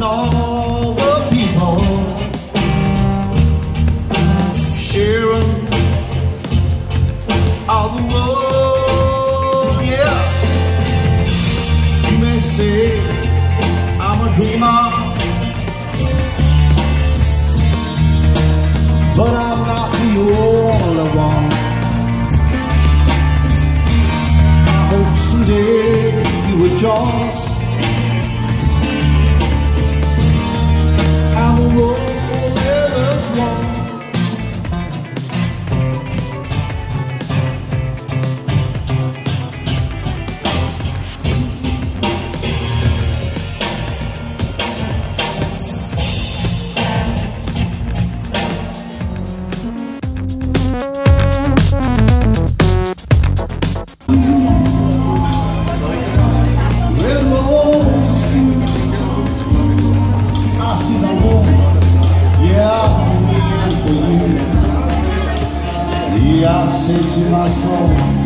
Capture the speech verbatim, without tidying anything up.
and all the people sharing all the world, yeah. You may say I'm a dreamer, but I'm not the only one. I hope someday you rejoice. I say to my soul,